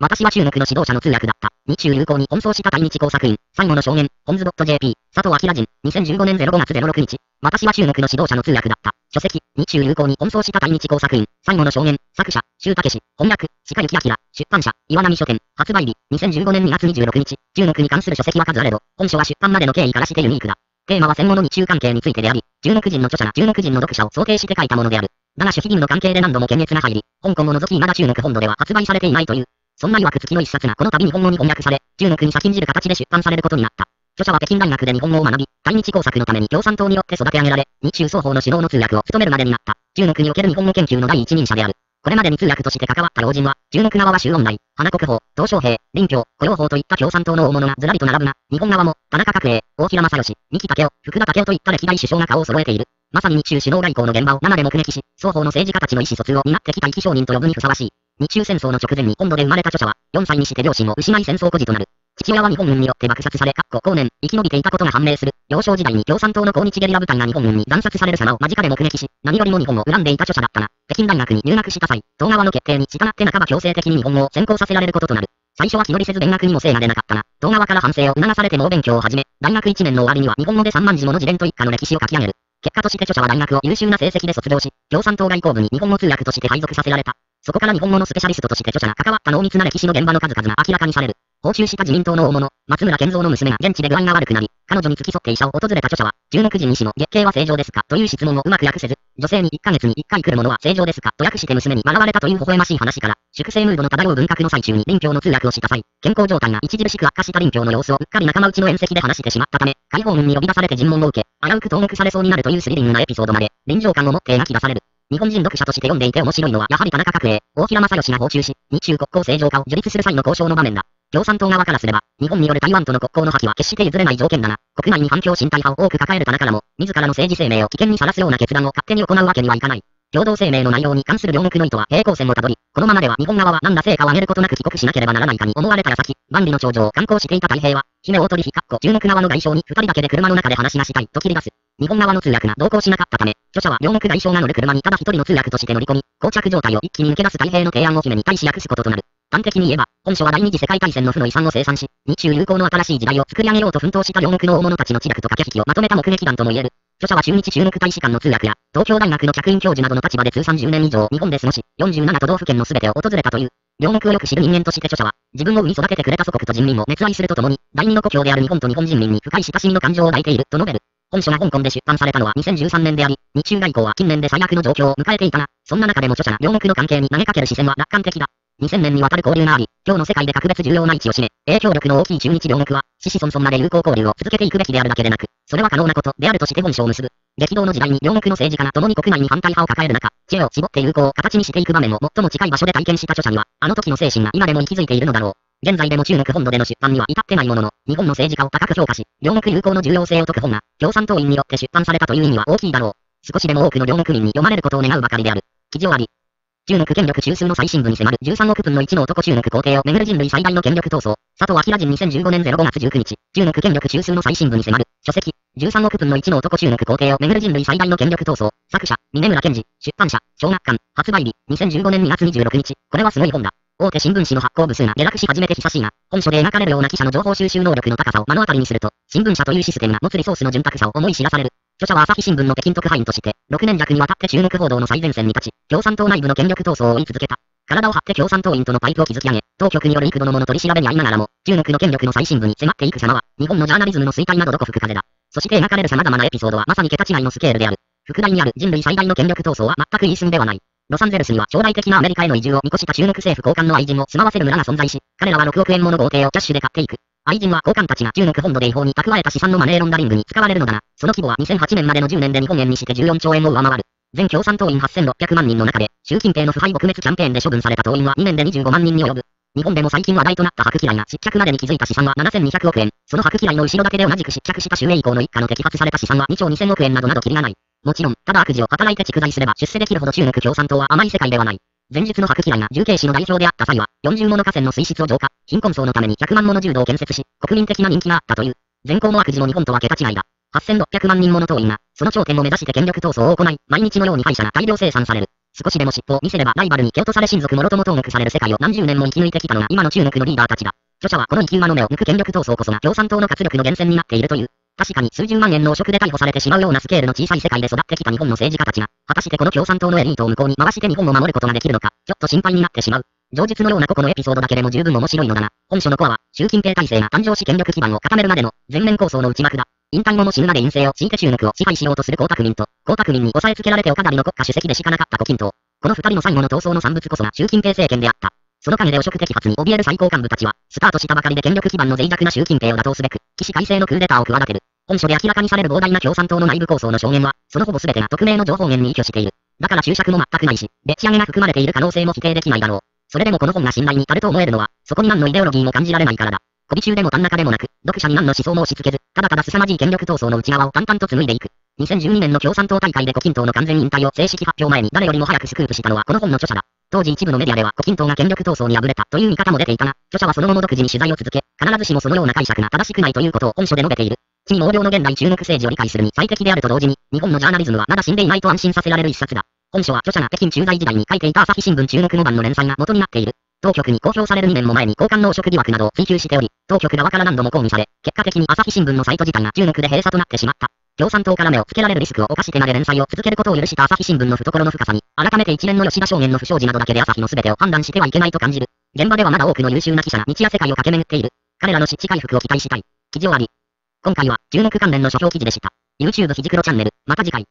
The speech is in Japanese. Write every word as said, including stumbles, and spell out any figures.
私は中国の指導者の通訳だった。日中友好に奔走した対日工作員、最後の少年、ホンズ .jp、佐藤明人、にせんじゅうごねんごがつろくにち。私は中国の指導者の通訳だった。書籍、日中友好に奔走した対日工作員、最後の少年、作者、周武氏、翻訳、鹿幸明、出版社、岩波書店、発売日、にせんじゅうごねんにがつにじゅうろくにち。中国に関する書籍は数あれど、本書は出版までの経緯からしてユニークだ。テーマは戦後の日中関係についてであり、中国人の著者が中国人の読者を想定して書いたものである。だが守秘義務の関係で何度も検閲が入り、香港を除き未だ中国本土では発売されていないという。そんな曰く付きの一冊がこの度日本語に翻訳され、中国に先んじる形で出版されることになった。著者は北京大学で日本語を学び、対日工作のために共産党によって育て上げられ、日中双方の首脳の通訳を務めるまでになった。中国における日本語研究の第一人者である。これまでに通訳として関わった老人は、中国側は周恩来、花国宝、鄧小平、林強、胡耀邦といった共産党の大物がずらりと並ぶが、日本側も、田中角栄、大平正義、三木武夫、福田武夫といった歴代首相が顔を揃えている。まさに日中首脳外交の現場を生で目撃し、双方の政治家たちの意思疎通を担ってきた意気商人と呼ぶにふさわしい。日中戦争の直前に本土で生まれた著者は、よんさいにして両親を失い戦争孤児となる。父親は日本軍によって爆殺され、かっこ後年、生き延びていたことが判明する。幼少時代に共産党の抗日ゲリラ部隊が日本軍に惨殺される様を間近で目撃し、何よりも日本を恨んでいた著者だったが、北京大学に入学した際、党側の決定に従って半ば強制的に日本語を専攻させられることとなる。最初は気乗りせず勉学にも精が出なかったが、党側から反省を促されて猛勉強を始め、大学いちねんの終わりには日本語でさんまん字もの自伝と一家の歴史を書き上げる。結果として著者は大学を優秀な成績で卒業し、共産党外交部に日本語通訳として配属させられた。そこから日本語のスペシャリストとして著者が関わった濃密な歴史の現場の数々が明らかにされる。訪中した自民党の大物、松村健三の娘が現地で具合が悪くなり、彼女に付き添って医者を訪れた著者は、中国人医師の月経は正常ですかという質問をうまく訳せず、女性にいっかげつにいっかい来るものは正常ですかと訳して娘に笑われたという微笑ましい話から、粛清ムードの漂う文革の最中に林強の通訳をした際、健康状態が著しく悪化した林強の様子をうっかり仲間内の宴席で話してしまったため、解放軍に呼び出されて尋問を受け、危うく投獄されそうになるというスリリングなエピソードまで、臨場感を持って描き出される。日本人読者として読んでいて面白いのは、やはり田中角栄、大平正義が訪中し、日中国交正常化を樹立する際の交渉の場面だ。共産党側からすれば、日本による台湾との国交の破棄は決して譲れない条件だが、国内に反共親台派を多く抱える田中らも、自らの政治生命を危険にさらすような決断を勝手に行うわけにはいかない。共同声明の内容に関する両国の意図は平行線をたどり、このままでは日本側は何ら成果を上げることなく帰国しなければならないかに思われた矢先、万里の長城を観光していた太平は、姫大鳥妃（中国側の外相）に二人だけで車の中で話がしたいと切り出す。日本側の通訳が同行しなかったため、著者は両国外相が乗る車にただ一人の通訳として乗り込み、膠着状態を一気に抜け出す太平の提案を姫に対し訳すこととなる。端的に言えば、本書は第二次世界大戦の負の遺産を清算し、日中友好の新しい時代を作り上げようと奮闘した両国の大物たちの知略と駆け引きをまとめた目撃談とも言える。著者は中日中国大使館の通訳や、東京大学の客員教授などの立場で通算じゅうねん以上日本で過ごし、よんじゅうなな都道府県の全てを訪れたという。両国をよく知る人間として著者は、自分を生み育ててくれた祖国と人民を熱愛するとともに、第二の故郷である日本と日本人民に深い親しみの感情を抱いていると述べる。本書が香港で出版されたのはにせんじゅうさんねんであり、日中外交は近年で最悪の状況を迎えていたが、そんな中でも著者が両国の関係に投げかける視線は楽観的だ。にせんねんにわたる交流があり、今日の世界で格別重要な位置を占め、影響力の大きい中日両国は、子々孫々まで友好交流を続けていくべきであるだけでなく、それは可能なことであるとして本書を結ぶ。激動の時代に両国の政治家が共に国内に反対派を抱える中、知恵を絞って友好を形にしていく場面を最も近い場所で体験した著者には、あの時の精神が今でも息づいているのだろう。現在でも中国本土での出版には至ってないものの、日本の政治家を高く評価し、両国友好の重要性を説く本が、共産党員によって出版されたという意味は大きいだろう。少しでも多くの両国民に読まれることを願うばかりである。記事終わり。中国権力中枢の最深部に迫るじゅうさんおくぶんのいちの男。中国皇帝を巡る人類最大の権力闘争。佐藤明人にせんじゅうごねんごがつじゅうくにち。中国権力中枢の最深部に迫る。書籍。じゅうさんおくぶんのいちの男。中国皇帝を巡る人類最大の権力闘争。作者。峯村健二。出版社。小学館。発売日。にせんじゅうごねんにがつにじゅうろくにち。これはすごい本だ。大手新聞紙の発行部数が下落し始めて久しいが、本書で描かれるような記者の情報収集能力の高さを目の当たりにすると、新聞社というシステムが持つリソースの潤沢さを思い知らされる。著者は朝日新聞の北京特派員として、ろくねんじゃくにわたって中国報道の最前線に立ち、共産党内部の権力闘争を追い続けた。体を張って共産党員とのパイプを築き上げ、当局による幾度のもの取り調べに遭いながらも、中国の権力の最深部に迫っていく様は、日本のジャーナリズムの衰退などどこ吹く風だ。そして描かれる様々なエピソードはまさに桁違いのスケールである。副題にある人類最大の権力闘争は全く言い過ぎではない。ロサンゼルスには将来的なアメリカへの移住を見越した中国政府高官の愛人を住まわせる村が存在し、彼らはろくおくえんもの豪邸をキャッシュで買っていく。愛人は高官たちが中国本土で違法に蓄えた資産のマネーロンダリングに使われるのだが、その規模はにせんはちねんまでのじゅうねんで日本円にしてじゅうよんちょうえんを上回る。全共産党員はっせんろっぴゃくまんにんの中で、習近平の腐敗撲滅キャンペーンで処分された党員はにねんでにじゅうごまんにんに及ぶ。日本でも最近話題となった白嫌いが失脚までに築いた資産はななせんにひゃくおくえん。その白嫌いの後ろ盾で同じく失脚した周永康の一家の摘発された資産はにちょうにせんおくえんなどなどキリがない。もちろん、ただ悪事を働いて蓄財すれば出世できるほど中国共産党は甘い世界ではない。前述の白嫌いが重慶市の代表であった際は、よんじゅうもの河川の水質を浄化、貧困層のためにひゃくまんもの柔道を建設し、国民的な人気があったという。善行も悪事も日本とは桁違いだ。はっせんろっぴゃくまんにんもの党員が、その頂点を目指して権力闘争を行い、毎日のように敗者が大量生産される。少しでも尻尾を見せればライバルに蹴落とされ親族もろとも投獄される世界を何十年も生き抜いてきたのが今の中国のリーダーたちだ。著者はこの生き馬の目を抜く権力闘争こそが共産党の活力の源泉になっているという。確かに数十万円の汚職で逮捕されてしまうようなスケールの小さい世界で育ってきた日本の政治家たちが、果たしてこの共産党のエリートを向こうに回して日本を守ることができるのか、ちょっと心配になってしまう。上述のような個々のエピソードだけでも十分面白いのだな。本書のコアは、習近平体制が誕生し権力基盤を固めるまでの全面構想の内幕だ。引退後も死ぬまで院政を敷いて中国を支配しようとする江沢民と、江沢民に押さえつけられてお飾りの国家主席でしかなかった胡錦涛。この二人の最後の闘争の産物こそが習近平政権であった。その陰で汚職摘発に怯える最高幹部たちは、スタートしたばかりで権力基盤の脆弱な習近平を打倒すべく、起死回生のクーデターを企てる。本書で明らかにされる膨大な共産党の内部構想の証言は、そのほぼ全てが匿名の情報源に依拠している。だから注釈も全くないし、でっち上げが含まれている可能性も否定できないだろう。それでもこの本が信頼に足ると思えるのは、そこに何のイデオロギーも感じられないからだ。媚び中でも短中でもなく、読者に何の思想も押し付けず、ただただ凄まじい権力闘争の内側を淡々と紡いでいく。にせんじゅうにねんの共産党大会で胡錦涛の完全引退を正式発表前に誰よりも早くスクープしたのはこの本の著者だ。当時一部のメディアでは胡錦涛が権力闘争に敗れたという見方も出ていたが、著者はその後も独自に取材を続け、必ずしもそのような解釈が正しくないということを本書で述べている。地に毛量の現代中国政治を理解するに最適であると同時に、日本のジャーナリズムはまだ死んでいないと安心させられる一冊だ。本書は著者が北京駐在時代に書いていた朝日新聞中国語版の連載が元になっている。当局に公表されるにねんも前に高官の汚職疑惑などを追及しており、当局側から何度も抗議され、結果的に朝日新聞のサイト自体が中国で閉鎖となってしまった。共産党から目をつけられるリスクを冒してまで連載を続けることを許した朝日新聞の懐の深さに、改めて一連の吉田証言の不祥事などだけで朝日の全てを判断してはいけないと感じる。現場ではまだ多くの優秀な記者が日夜世界を駆け巡っている。彼らの失地回復を期待したい。記事終わり。今回は中国関連の書評記事でした。YouTube ひじくろチャンネル、また次回。